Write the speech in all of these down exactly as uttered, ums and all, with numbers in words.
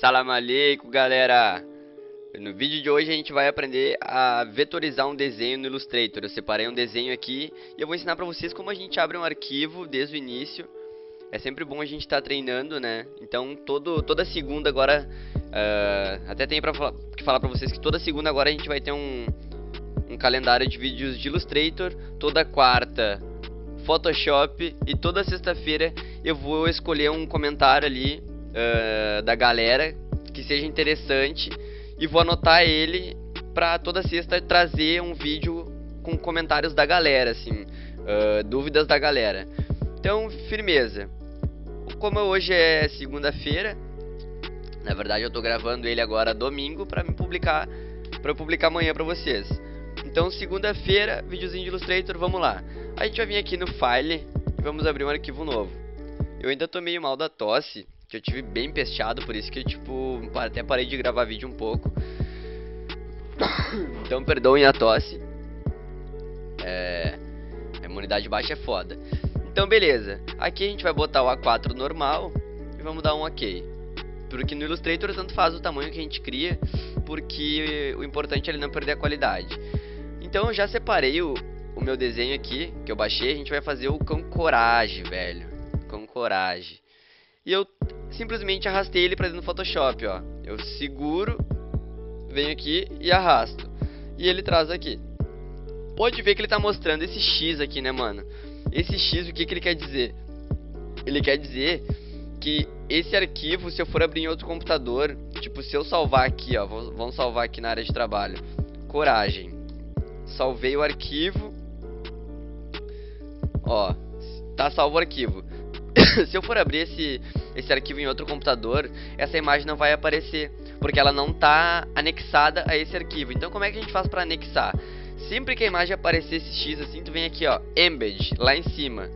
Salam aleikum, galera! No vídeo de hoje a gente vai aprender a vetorizar um desenho no Illustrator. Eu separei um desenho aqui e eu vou ensinar pra vocês como a gente abre um arquivo desde o início. É sempre bom a gente estar tá treinando, né? Então todo, toda segunda agora, uh, até tenho pra falar, que falar pra vocês que toda segunda agora a gente vai ter um, um calendário de vídeos de Illustrator. Toda quarta Photoshop e toda sexta-feira eu vou escolher um comentário ali Uh, da galera que seja interessante e vou anotar ele para toda sexta trazer um vídeo com comentários da galera, assim, uh, dúvidas da galera. Então, firmeza. Como hoje é segunda-feira, na verdade eu tô gravando ele agora domingo para me publicar, para publicar amanhã para vocês. Então, segunda-feira, videozinho de Illustrator, vamos lá. A gente vai vir aqui no File e vamos abrir um arquivo novo. Eu ainda tô meio mal da tosse, que eu tive bem pesteado, por isso que eu, tipo, até parei de gravar vídeo um pouco. Então, perdoem a tosse. É... A imunidade baixa é foda. Então, beleza. Aqui a gente vai botar o A quatro normal e vamos dar um OK. Porque no Illustrator tanto faz o tamanho que a gente cria, porque o importante é ele não perder a qualidade. Então, eu já separei o, o meu desenho aqui, que eu baixei. A gente vai fazer o cão Coragem, velho. Cão Coragem. E eu simplesmente arrastei ele pra dentro do Photoshop, ó. Eu seguro, venho aqui e arrasto. E ele traz aqui. Pode ver que ele tá mostrando esse X aqui, né, mano? Esse X, o que que ele quer dizer? Ele quer dizer que esse arquivo, se eu for abrir em outro computador, tipo, se eu salvar aqui, ó, vamos salvar aqui na área de trabalho. Coragem. Salvei o arquivo. Ó, tá salvo o arquivo. Se eu for abrir esse, esse arquivo em outro computador, essa imagem não vai aparecer, porque ela não está anexada a esse arquivo. Então, como é que a gente faz para anexar? Sempre que a imagem aparecer esse X assim, tu vem aqui, ó, Embed, lá em cima.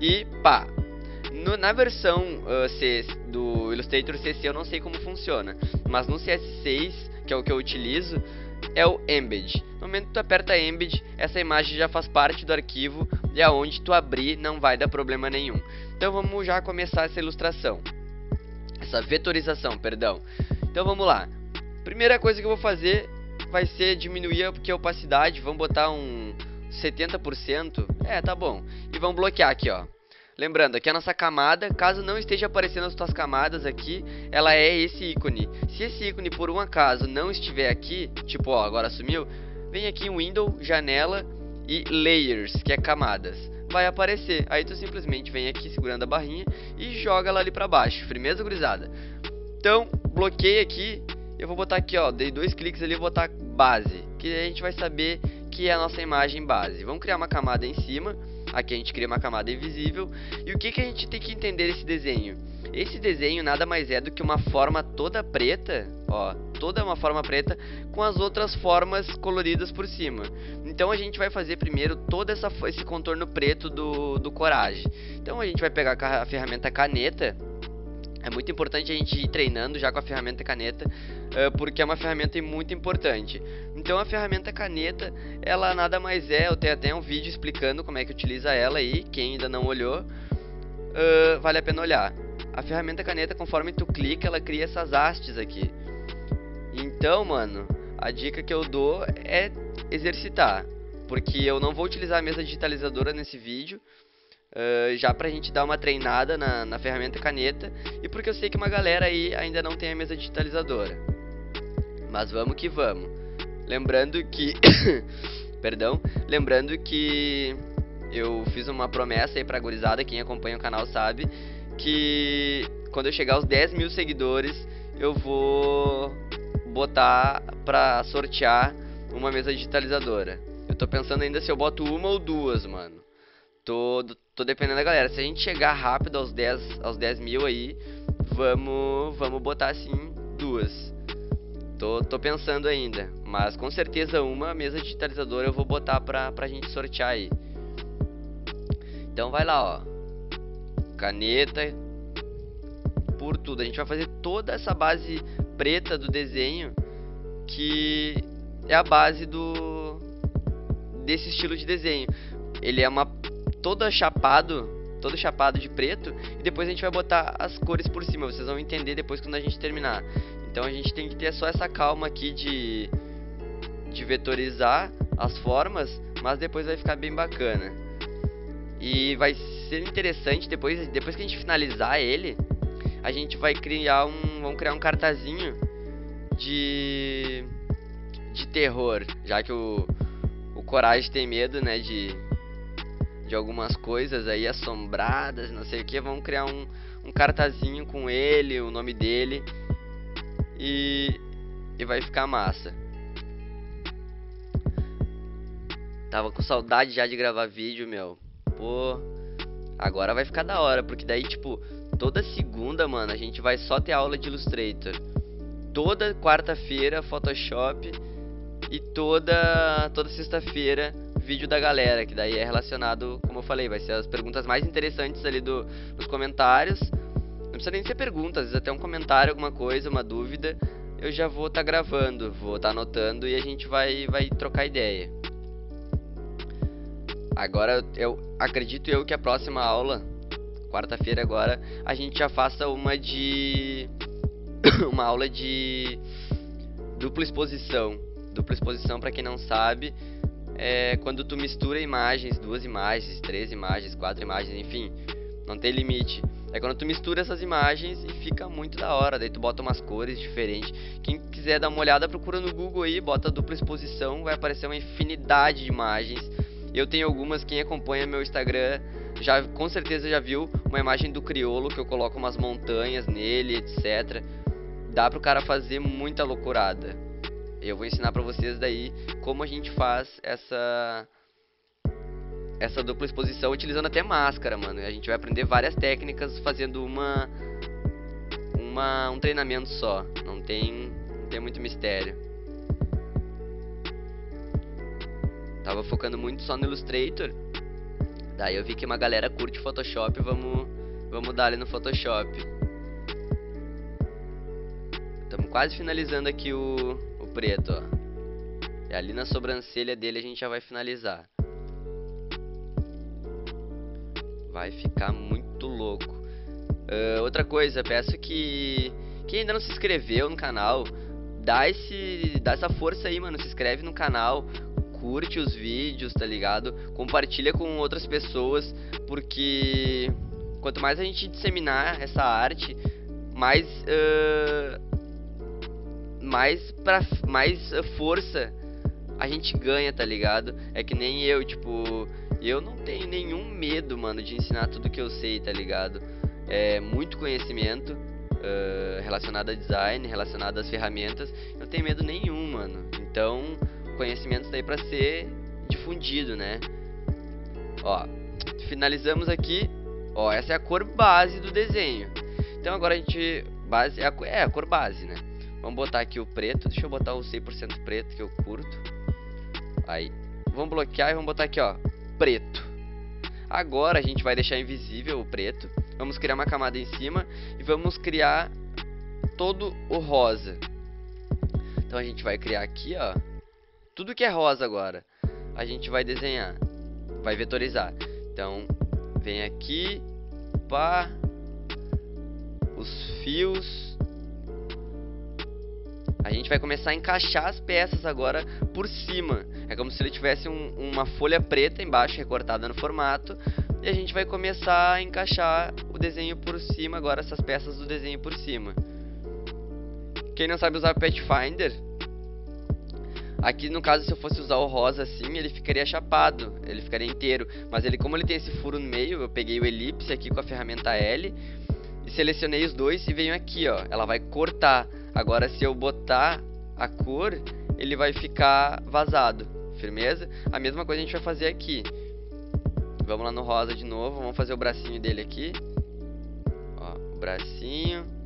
E pá. No, na versão uh, C, do Illustrator C C eu não sei como funciona, mas no C S seis, que é o que eu utilizo, é o Embed. No momento que tu aperta Embed, essa imagem já faz parte do arquivo, e aonde tu abrir não vai dar problema nenhum. Então vamos já começar essa ilustração, essa vetorização, perdão. Então vamos lá. Primeira coisa que eu vou fazer vai ser diminuir a opacidade. Vamos botar um setenta por cento. É, tá bom. E vamos bloquear aqui, ó. Lembrando, aqui é a nossa camada. Caso não esteja aparecendo as tuas camadas aqui, ela é esse ícone. Se esse ícone por um acaso não estiver aqui, tipo, ó, agora sumiu, vem aqui em Window, Janela e Layers, que é camadas, vai aparecer. Aí tu simplesmente vem aqui segurando a barrinha e joga ela ali pra baixo. Firmeza, gurizada? Então, bloqueio aqui. Eu vou botar aqui, ó, dei dois cliques ali, vou botar base, que a gente vai saber que é a nossa imagem base. Vamos criar uma camada em cima. Aqui a gente cria uma camada invisível. E o que que a gente tem que entender desse desenho? Esse desenho nada mais é do que uma forma toda preta, ó, toda uma forma preta com as outras formas coloridas por cima. Então a gente vai fazer primeiro todo essa, esse contorno preto do, do Coragem. Então a gente vai pegar a ferramenta caneta. É muito importante a gente ir treinando já com a ferramenta caneta, porque é uma ferramenta muito importante. Então a ferramenta caneta, ela nada mais é, eu tenho até um vídeo explicando como é que utiliza ela aí, quem ainda não olhou, vale a pena olhar. A ferramenta caneta, conforme tu clica, ela cria essas hastes aqui. Então, mano, a dica que eu dou é exercitar, porque eu não vou utilizar a mesa digitalizadora nesse vídeo, Uh, já pra gente dar uma treinada na, na ferramenta caneta, e porque eu sei que uma galera aí ainda não tem a mesa digitalizadora. Mas vamos que vamos. Lembrando que perdão, lembrando que eu fiz uma promessa aí pra gurizada, quem acompanha o canal sabe, que quando eu chegar aos dez mil seguidores eu vou botar pra sortear uma mesa digitalizadora. Eu tô pensando ainda se eu boto uma ou duas, mano. Tô, tô dependendo da galera. Se a gente chegar rápido aos dez, aos dez mil aí, vamos, vamos botar assim duas. Tô, tô pensando ainda, mas com certeza uma mesa digitalizadora eu vou botar pra, pra gente sortear aí. Então vai lá, ó. Caneta. Por tudo. A gente vai fazer toda essa base preta do desenho, que é a base do desse estilo de desenho. Ele é uma... todo chapado, todo chapado de preto, e depois a gente vai botar as cores por cima, vocês vão entender depois quando a gente terminar. Então a gente tem que ter só essa calma aqui de, de vetorizar as formas, mas depois vai ficar bem bacana. E vai ser interessante, depois, depois que a gente finalizar ele, a gente vai criar um, vamos criar um cartazinho de, de terror, já que o, o Coragem tem medo, né, de, de algumas coisas aí assombradas, não sei o que, vamos criar um, um cartazinho com ele, o nome dele, e, e vai ficar massa. Tava com saudade já de gravar vídeo, meu. Pô, agora vai ficar da hora, porque daí, tipo, toda segunda, mano, a gente vai só ter aula de Illustrator. Toda quarta-feira, Photoshop. E toda, toda sexta-feira, vídeo da galera, que daí é relacionado, como eu falei, vai ser as perguntas mais interessantes ali do, nos comentários. Não precisa nem ser pergunta, às vezes até um comentário, alguma coisa, uma dúvida. Eu já vou estar gravando, vou estar anotando e a gente vai, vai trocar ideia. Agora, eu acredito eu que a próxima aula, quarta-feira agora, a gente já faça uma de... uma aula de dupla exposição. Dupla exposição, para quem não sabe, é quando tu mistura imagens, duas imagens, três imagens, quatro imagens, enfim, não tem limite. É quando tu mistura essas imagens e fica muito da hora, daí tu bota umas cores diferentes. Quem quiser dar uma olhada, procura no Google aí, bota dupla exposição, vai aparecer uma infinidade de imagens. Eu tenho algumas, quem acompanha meu Instagram já com certeza já viu uma imagem do criolo que eu coloco umas montanhas nele, etcétera. Dá pro cara fazer muita loucurada. Eu vou ensinar pra vocês daí como a gente faz essa essa dupla exposição utilizando até máscara, mano. A gente vai aprender várias técnicas fazendo uma uma um treinamento só. Não tem não tem muito mistério. Tava focando muito só no Illustrator. Daí eu vi que uma galera curte Photoshop. Vamos, vamos dar ali no Photoshop. Estamos quase finalizando aqui o, o preto, ó. E ali na sobrancelha dele a gente já vai finalizar. Vai ficar muito louco. uh, Outra coisa, peço que quem ainda não se inscreveu no canal, dá, esse, dá essa força aí, mano. Se inscreve no canal, curte os vídeos, tá ligado? Compartilha com outras pessoas, porque quanto mais a gente disseminar essa arte, mais uh, mais pra, mais força a gente ganha, tá ligado? É que nem eu, tipo, eu não tenho nenhum medo, mano, de ensinar tudo que eu sei, tá ligado? É muito conhecimento uh, relacionado a design, relacionado às ferramentas. Eu não tenho medo nenhum, mano. Então conhecimento está aí para ser difundido, né? Ó, finalizamos aqui. Ó, essa é a cor base do desenho. Então agora a gente... Base, é, a, é a cor base, né? Vamos botar aqui o preto. Deixa eu botar o cem por cento preto que eu curto. Aí. Vamos bloquear e vamos botar aqui, ó. Preto. Agora a gente vai deixar invisível o preto. Vamos criar uma camada em cima. E vamos criar todo o rosa. Então a gente vai criar aqui, ó. Tudo que é rosa agora, a gente vai desenhar, vai vetorizar. Então, vem aqui, pá, os fios. A gente vai começar a encaixar as peças agora por cima. É como se ele tivesse um, uma folha preta embaixo, recortada no formato. E a gente vai começar a encaixar o desenho por cima, agora essas peças do desenho por cima. Quem não sabe usar Pathfinder... Aqui no caso, se eu fosse usar o rosa assim, ele ficaria chapado, ele ficaria inteiro. Mas ele, como ele tem esse furo no meio, eu peguei o elipse aqui com a ferramenta L e selecionei os dois e venho aqui, ó. Ela vai cortar. Agora se eu botar a cor, ele vai ficar vazado. Firmeza? A mesma coisa a gente vai fazer aqui. Vamos lá no rosa de novo, vamos fazer o bracinho dele aqui. Ó, o bracinho.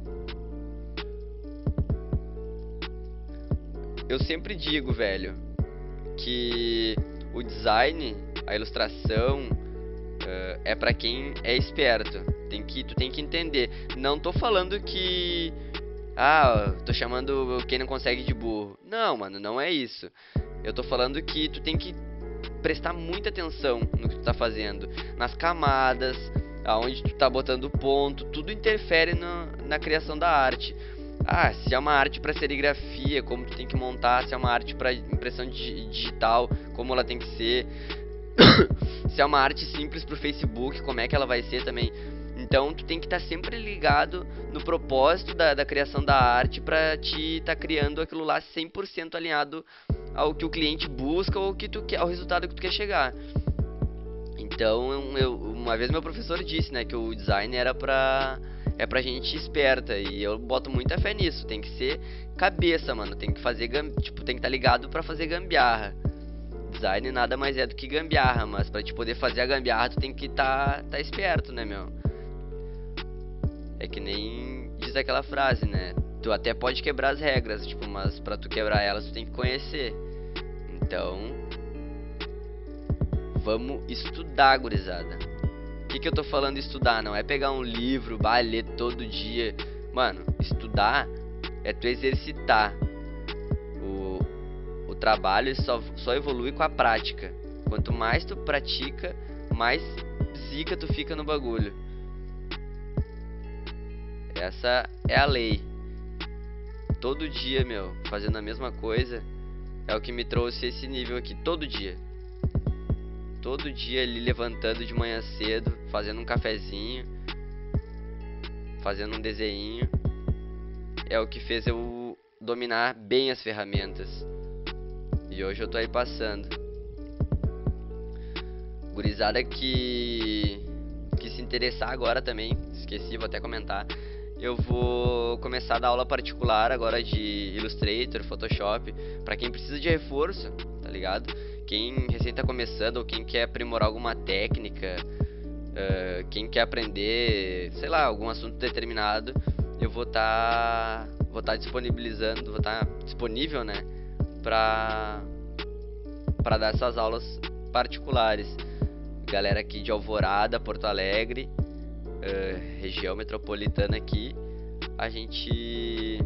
Eu sempre digo, velho, que o design, a ilustração, uh, é pra quem é esperto. Tem que, tu tem que entender. Não tô falando que... Ah, tô chamando quem não consegue de burro. Não, mano, não é isso. Eu tô falando que tu tem que prestar muita atenção no que tu tá fazendo. Nas camadas, aonde tu tá botando ponto, tudo interfere no, na criação da arte. Ah, se é uma arte para serigrafia, como tu tem que montar, se é uma arte para impressão di digital, como ela tem que ser, se é uma arte simples para o Facebook, como é que ela vai ser também. Então tu tem que estar tá sempre ligado no propósito da, da criação da arte para te estar tá criando aquilo lá cem por cento alinhado ao que o cliente busca ou que tu quer, ao resultado que tu quer chegar. Então eu, uma vez meu professor disse, né, que o design era pra, é pra gente esperta, e eu boto muita fé nisso. Tem que ser cabeça, mano, tem que fazer, tipo, tem que estar tá ligado pra fazer gambiarra. Design nada mais é do que gambiarra, mas pra te poder fazer a gambiarra tu tem que estar tá, tá esperto, né, meu? É que nem diz aquela frase, né? Tu até pode quebrar as regras, tipo, mas pra tu quebrar elas tu tem que conhecer. Então, vamos estudar, gurizada. O que que eu tô falando estudar? Não é pegar um livro, vai ler todo dia. Mano, estudar é tu exercitar. O, o trabalho só, só evolui com a prática. Quanto mais tu pratica, mais zica tu fica no bagulho. Essa é a lei. Todo dia, meu, fazendo a mesma coisa é o que me trouxe esse nível aqui. Todo dia, todo dia ali, levantando de manhã cedo, fazendo um cafezinho, fazendo um desenho, é o que fez eu dominar bem as ferramentas. E hoje eu tô aí passando. Gurizada que que se interessar agora também, esqueci, vou até comentar. Eu vou começar a dar aula particular agora de Illustrator, Photoshop, para quem precisa de reforço, tá ligado? Quem recém tá começando ou quem quer aprimorar alguma técnica, uh, quem quer aprender, sei lá, algum assunto determinado, eu vou tá, vou tá disponibilizando, vou tá disponível, né, pra, pra dar essas aulas particulares. Galera aqui de Alvorada, Porto Alegre, Uh, região metropolitana aqui, a gente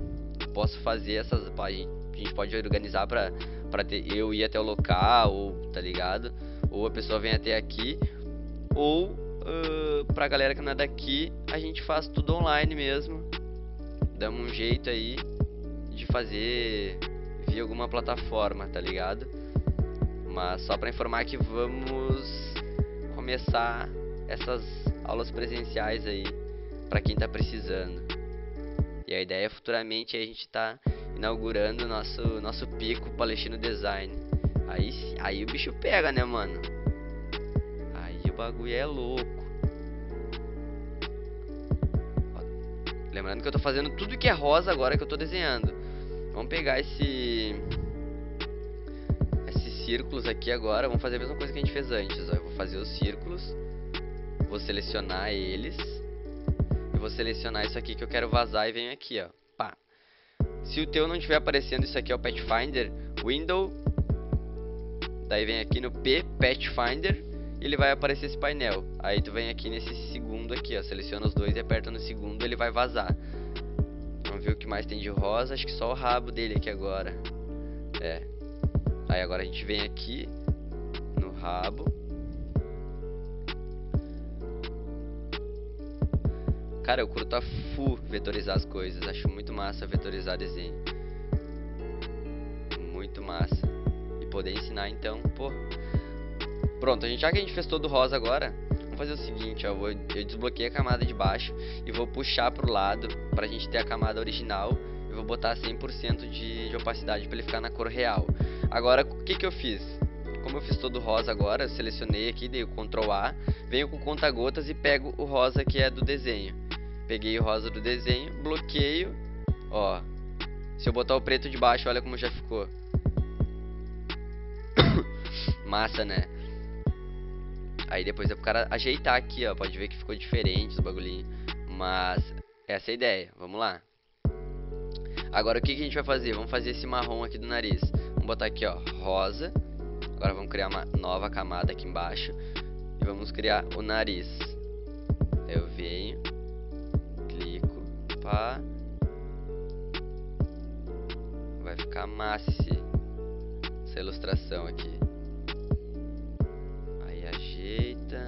posso fazer essas, a gente pode organizar para para eu ir até o local, ou, tá ligado? Ou a pessoa vem até aqui, ou uh, para galera que não é daqui, a gente faz tudo online mesmo. Damos um jeito aí de fazer via alguma plataforma, tá ligado? Mas só para informar que vamos começar essas aulas presenciais aí para quem tá precisando. E a ideia é futuramente a gente tá inaugurando nosso nosso pico Palestino Design. Aí aí o bicho pega, né, mano? Aí o bagulho é louco. Lembrando que eu tô fazendo tudo que é rosa agora que eu tô desenhando. Vamos pegar esse esses círculos aqui agora, vamos fazer a mesma coisa que a gente fez antes, ó. Eu vou fazer os círculos, vou selecionar eles e vou selecionar isso aqui que eu quero vazar, e venho aqui, ó, pá. Se o teu não estiver aparecendo, isso aqui é o Pathfinder Window, daí vem aqui no P, Pathfinder, e ele vai aparecer esse painel. Aí tu vem aqui nesse segundo aqui, ó, seleciona os dois e aperta no segundo, ele vai vazar. Vamos ver o que mais tem de rosa, acho que só o rabo dele aqui agora. É, aí agora a gente vem aqui no rabo. Cara, eu curto a full vetorizar as coisas. Acho muito massa vetorizar desenho. Muito massa. E poder ensinar, então, pô. Pronto, a gente, já que a gente fez todo rosa agora, vamos fazer o seguinte, ó. Eu, vou, eu desbloqueei a camada de baixo e vou puxar pro lado pra gente ter a camada original. E vou botar cem por cento de, de opacidade pra ele ficar na cor real. Agora, o que que eu fiz? Como eu fiz todo rosa agora, eu selecionei aqui, dei o Ctrl A, venho com o conta-gotas e pego o rosa que é do desenho. Peguei o rosa do desenho, bloqueio, ó, se eu botar o preto de baixo, olha como já ficou. Massa, né? Aí depois é pro cara ajeitar aqui, ó, pode ver que ficou diferente os bagulhinhos, mas essa é a ideia, vamos lá. Agora o que que a gente vai fazer? Vamos fazer esse marrom aqui do nariz, vamos botar aqui, ó, rosa, agora vamos criar uma nova camada aqui embaixo e vamos criar o nariz. Eu venho, clico, pá, vai ficar massa essa ilustração aqui. Aí ajeita,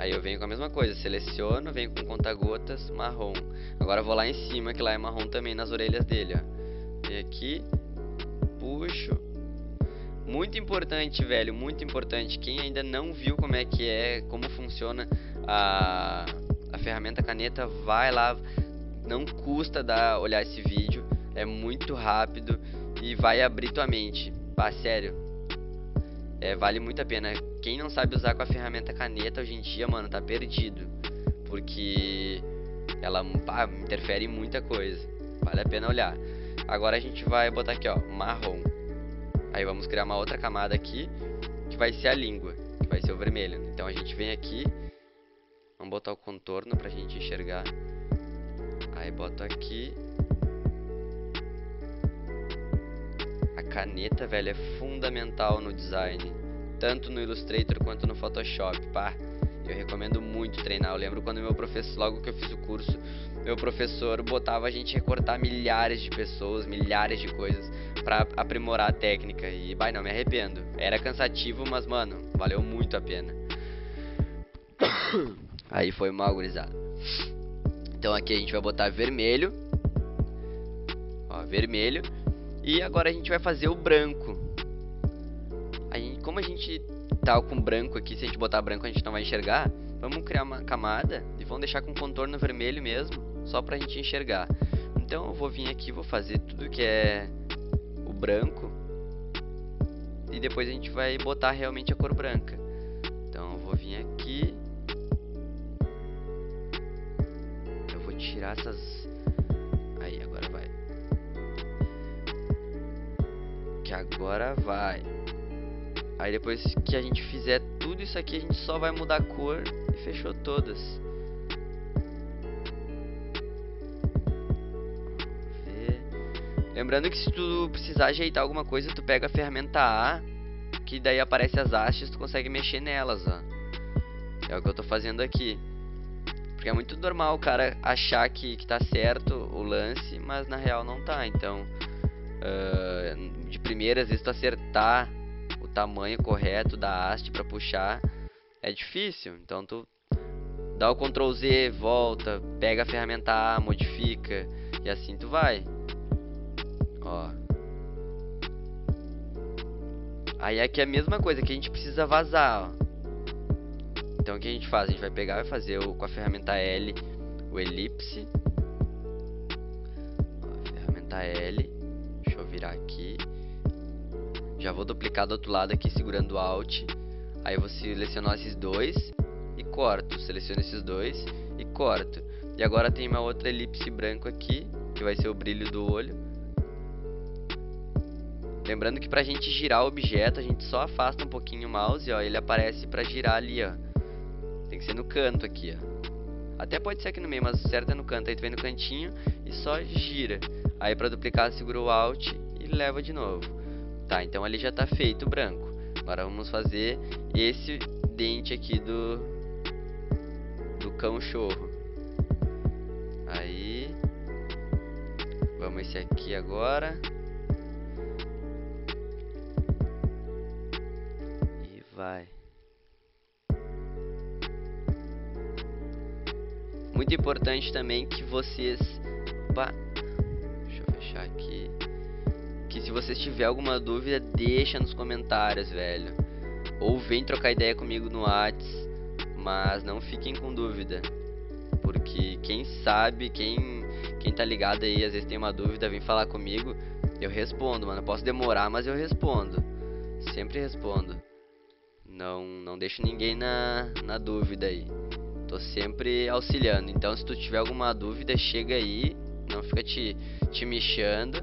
Aí eu venho com a mesma coisa, seleciono, venho com conta-gotas marrom. Agora eu vou lá em cima, que lá é marrom também, nas orelhas dele, ó. Vem aqui, puxo. Muito importante, velho, muito importante. Quem ainda não viu como é que é, como funciona a, a ferramenta caneta, vai lá. Não custa dar, olhar esse vídeo, é muito rápido e vai abrir tua mente. Pá, sério. É, vale muito a pena. Quem não sabe usar com a ferramenta caneta hoje em dia, mano, tá perdido. Porque ela, pá, interfere em muita coisa. Vale a pena olhar. Agora a gente vai botar aqui, ó, marrom. Aí vamos criar uma outra camada aqui, que vai ser a língua, que vai ser o vermelho. Então a gente vem aqui, vamos botar o contorno pra gente enxergar. Aí boto aqui. Caneta, velho, é fundamental no design, tanto no Illustrator quanto no Photoshop, pá, eu recomendo muito treinar. Eu lembro quando meu professor, logo que eu fiz o curso, meu professor botava a gente recortar milhares de pessoas, milhares de coisas, pra aprimorar a técnica, e, vai, não me arrependo, era cansativo, mas, mano, valeu muito a pena. Aí foi mal, gurizada. Então aqui a gente vai botar vermelho, ó, vermelho. E agora a gente vai fazer o branco. Aí, como a gente tá com branco aqui, se a gente botar branco a gente não vai enxergar, vamos criar uma camada e vamos deixar com contorno vermelho mesmo, só pra gente enxergar. Então eu vou vir aqui, vou fazer tudo que é o branco, e depois a gente vai botar realmente a cor branca. Então eu vou vir aqui, eu vou tirar essas... Aí, agora vai. Agora vai. Aí depois que a gente fizer tudo isso aqui, a gente só vai mudar a cor. E fechou todas. Lembrando que se tu precisar ajeitar alguma coisa, tu pega a ferramenta A, que daí aparece as hastes, tu consegue mexer nelas, ó. É o que eu tô fazendo aqui. Porque é muito normal o cara achar que, que tá certo o lance, mas na real não tá. Então Uh, de primeira, às vezes tu acertar o tamanho correto da haste para puxar é difícil. Então tu dá o control zê, volta, pega a ferramenta A, modifica, e assim tu vai. Ó. Aí aqui é a mesma coisa, que a gente precisa vazar, ó. Então o que a gente faz? A gente vai pegar, vai fazer o, com a ferramenta L, o elipse. Ó, ferramenta L. Deixa eu virar aqui. Já vou duplicar do outro lado aqui, segurando o Alt. Aí eu vou selecionar esses dois e corto. Seleciono esses dois e corto. E agora tem uma outra elipse branco aqui, que vai ser o brilho do olho. Lembrando que pra gente girar o objeto, a gente só afasta um pouquinho o mouse, ó. Ele aparece pra girar ali, ó. Tem que ser no canto aqui, ó. Até pode ser aqui no meio, mas o certo é no canto. Aí tu vem no cantinho e só gira. Aí pra duplicar segura o Alt e leva de novo. Tá, então ali já tá feito o branco. Agora vamos fazer esse dente aqui do do cão chorro. Aí vamos esse aqui agora. E vai. Muito importante também que vocês... Opa, deixa eu fechar aqui. Que se vocês tiverem alguma dúvida, deixa nos comentários, velho. Ou vem trocar ideia comigo no Whats. Mas não fiquem com dúvida. Porque quem sabe, quem, quem tá ligado aí, às vezes tem uma dúvida, vem falar comigo. Eu respondo, mano. Eu posso demorar, mas eu respondo. Sempre respondo. Não, não deixo ninguém na, na dúvida aí. Tô sempre auxiliando. Então se tu tiver alguma dúvida, chega aí. Não fica te, te mexendo,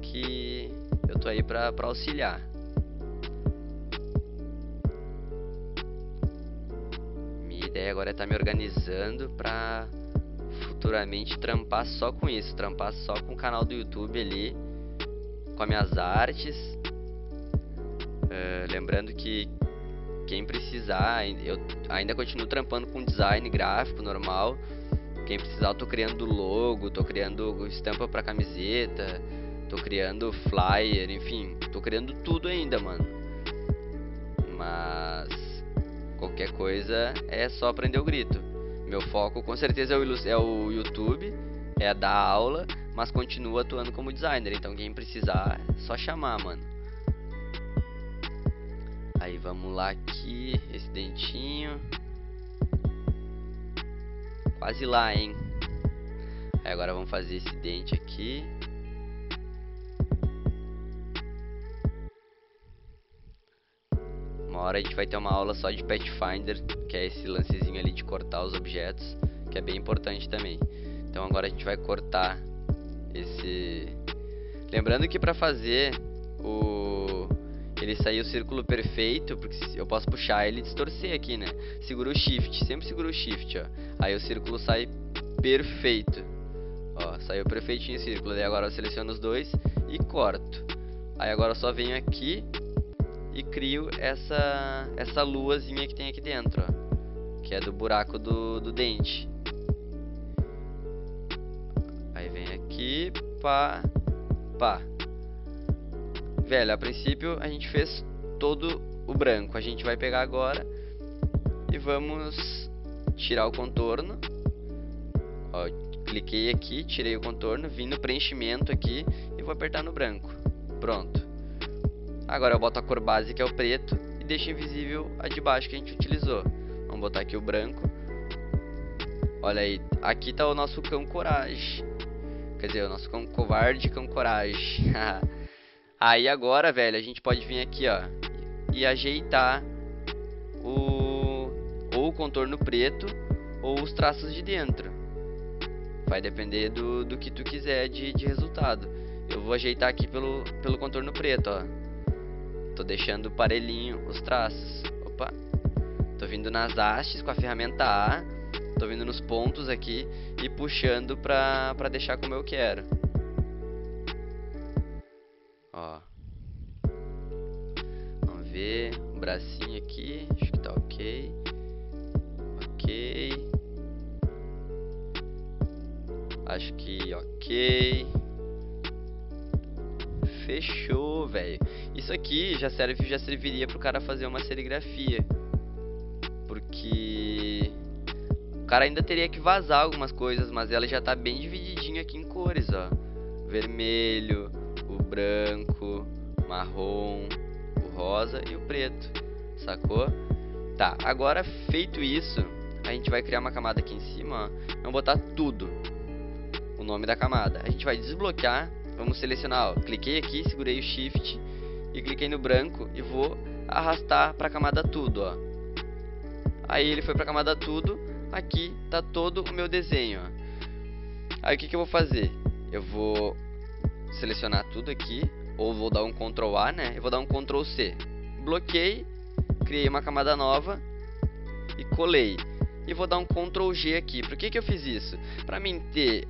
que eu tô aí pra, pra auxiliar. Minha ideia agora é tá me organizando pra futuramente trampar só com isso. Trampar só com o canal do YouTube ali, com as minhas artes. uh, Lembrando que quem precisar, eu ainda continuo trampando com design gráfico normal. Quem precisar, eu tô criando logo, tô criando estampa pra camiseta, tô criando flyer, enfim, tô criando tudo ainda, mano. Mas Qualquer coisa é só aprender o grito. Meu foco com certeza é o, é o YouTube, é dar aula, mas continuo atuando como designer. Então quem precisar é só chamar, mano. Aí vamos lá aqui, esse dentinho. Quase lá, hein. Aí agora vamos fazer esse dente aqui. Uma hora a gente vai ter uma aula só de Pathfinder, que é esse lancezinho ali de cortar os objetos, que é bem importante também. Então agora a gente vai cortar esse... Lembrando que para fazer o... ele sair o círculo perfeito, porque eu posso puxar ele e distorcer aqui, né? Segura o Shift, sempre segura o Shift, ó. Aí o círculo sai perfeito. Ó, saiu perfeitinho o círculo. Daí agora eu seleciono os dois e corto. Aí agora eu só venho aqui e crio essa, essa luazinha que tem aqui dentro, ó, que é do buraco do, do dente. Aí vem aqui, pá, pá. Velho, a princípio a gente fez todo o branco. A gente vai pegar agora e vamos tirar o contorno. Ó, cliquei aqui, tirei o contorno, vim no preenchimento aqui e vou apertar no branco. Pronto. Agora eu boto a cor base, que é o preto, e deixo invisível a de baixo que a gente utilizou. Vamos botar aqui o branco. Olha aí, aqui tá o nosso cão coragem. Quer dizer, o nosso cão covarde, cão coragem. Aí agora, velho, a gente pode vir aqui, ó, e ajeitar o ou o contorno preto ou os traços de dentro. Vai depender do, do que tu quiser de, de resultado. Eu vou ajeitar aqui pelo, pelo contorno preto, ó. Tô deixando parelhinho os traços. Opa. Tô vindo nas hastes com a ferramenta A. Tô vindo nos pontos aqui e puxando pra, pra deixar como eu quero. Ó. Vamos ver. O bracinho aqui. Acho que tá ok. Ok. Acho que ok. Fechou, velho. Isso aqui já serve, já serviria pro cara fazer uma serigrafia. Porque o cara ainda teria que vazar algumas coisas, mas ela já tá bem divididinha aqui em cores, ó. Vermelho, o branco, marrom, o rosa e o preto. Sacou? Tá, agora feito isso, a gente vai criar uma camada aqui em cima, ó. Vamos botar tudo. O nome da camada. A gente vai desbloquear. Vamos selecionar, ó. Cliquei aqui, segurei o Shift e cliquei no branco e vou arrastar para a camada tudo, ó. Aí ele foi para a camada tudo. Aqui tá todo o meu desenho, ó. Aí o que que eu vou fazer? Eu vou selecionar tudo aqui, ou vou dar um Ctrl A, né? Eu vou dar um Ctrl C. Bloqueei, criei uma camada nova e colei. E vou dar um Ctrl G aqui. Por que que eu fiz isso? Para mim ter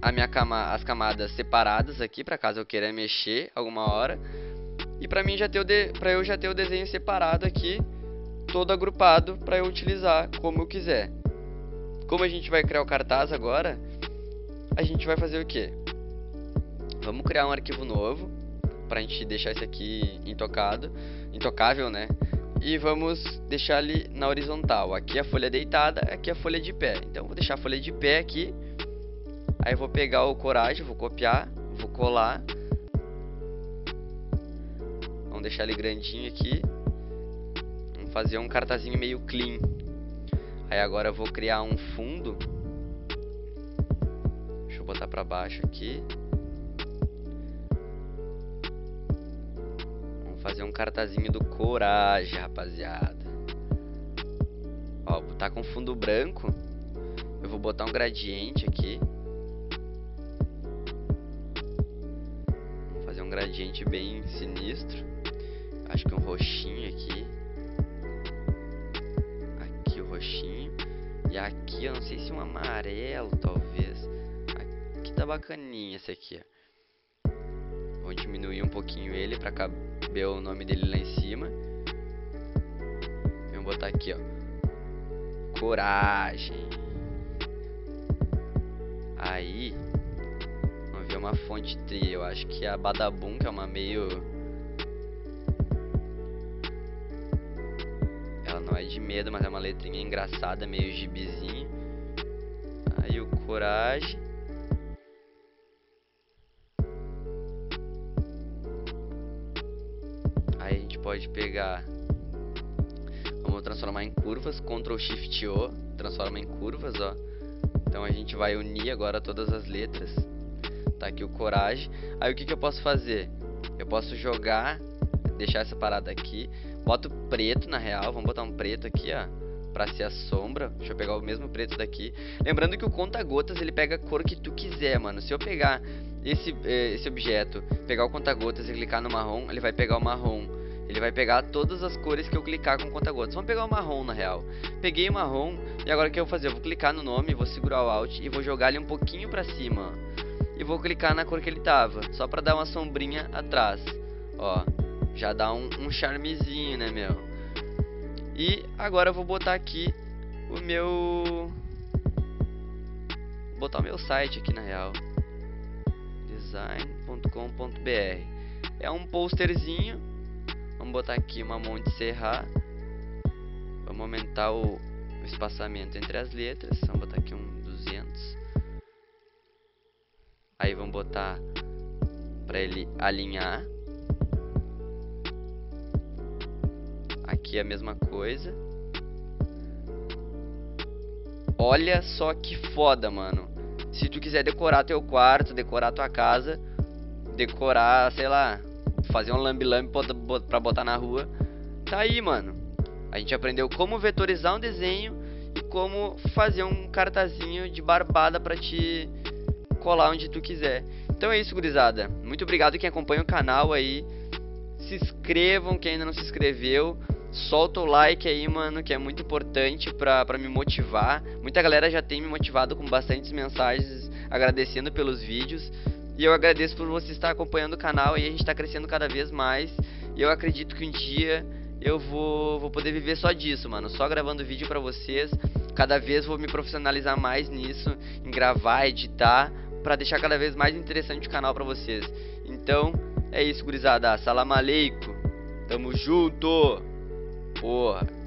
A minha cama, as camadas separadas aqui, para caso eu queira mexer alguma hora, e para mim já ter o de, para eu já ter o desenho separado aqui, todo agrupado para eu utilizar como eu quiser. Como a gente vai criar o cartaz agora, a gente vai fazer o quê? Vamos criar um arquivo novo para a gente deixar esse aqui intocado, intocável, né? E vamos deixar ele na horizontal. Aqui a folha deitada, aqui a folha de pé. Então vou deixar a folha de pé aqui. Aí eu vou pegar o Coragem, vou copiar, vou colar. Vamos deixar ele grandinho aqui. Vamos fazer um cartazinho meio clean. Aí agora eu vou criar um fundo. Deixa eu botar pra baixo aqui. Vamos fazer um cartazinho do Coragem, rapaziada. Ó, tá com fundo branco. Eu vou botar um gradiente aqui. Gradiente bem sinistro. Acho que um roxinho aqui. Aqui o roxinho. E aqui eu não sei se um amarelo, talvez. Aqui tá bacaninha esse aqui. Vou diminuir um pouquinho ele pra caber o nome dele lá em cima. Vamos botar aqui, ó. Coragem. Aí uma fonte tri, eu acho que é a Badabum, que é uma meio... Ela não é de medo, mas é uma letrinha engraçada, meio gibizinho. Aí o Coragem. Aí a gente pode pegar, vamos transformar em curvas, control shift O, transforma em curvas, ó. Então a gente vai unir agora todas as letras. Tá aqui o Coragem. Aí o que que eu posso fazer? Eu posso jogar, deixar essa parada aqui, boto preto na real, vamos botar um preto aqui, ó, pra ser a sombra. Deixa eu pegar o mesmo preto daqui. Lembrando que o conta-gotas, ele pega a cor que tu quiser, mano. Se eu pegar esse, esse objeto, pegar o conta-gotas e clicar no marrom, ele vai pegar o marrom. Ele vai pegar todas as cores que eu clicar com o conta-gotas. Vamos pegar o marrom na real. Peguei o marrom e agora o que eu vou fazer? Eu vou clicar no nome, vou segurar o Alt e vou jogar ele um pouquinho pra cima, ó. E vou clicar na cor que ele tava, só pra dar uma sombrinha atrás. Ó, já dá um, um charmezinho, né, meu? E agora eu vou botar aqui o meu... Vou botar o meu site aqui, na real. design ponto com ponto br. É um posterzinho. Vamos botar aqui uma mão de serrar. Vamos aumentar o, o espaçamento entre as letras. Vamos botar aqui um duzentos. Aí vamos botar para ele alinhar. Aqui a mesma coisa. Olha só que foda, mano. Se tu quiser decorar teu quarto, decorar tua casa, decorar, sei lá, fazer um lambe-lambe para botar na rua, tá aí, mano. A gente aprendeu como vetorizar um desenho e como fazer um cartazinho de barbada para te colar onde tu quiser. Então é isso, gurizada. Muito obrigado quem acompanha o canal aí. Se inscrevam quem ainda não se inscreveu. Solta o like aí, mano, que é muito importante pra, pra me motivar. Muita galera já tem me motivado com bastantes mensagens agradecendo pelos vídeos. E eu agradeço por você estar acompanhando o canal e a gente tá crescendo cada vez mais. E eu acredito que um dia eu vou, vou poder viver só disso, mano. Só gravando vídeo pra vocês. Cada vez vou me profissionalizar mais nisso, em gravar, editar, para deixar cada vez mais interessante o canal para vocês. Então, é isso, gurizada. Salam aleikum. Tamo junto. Porra.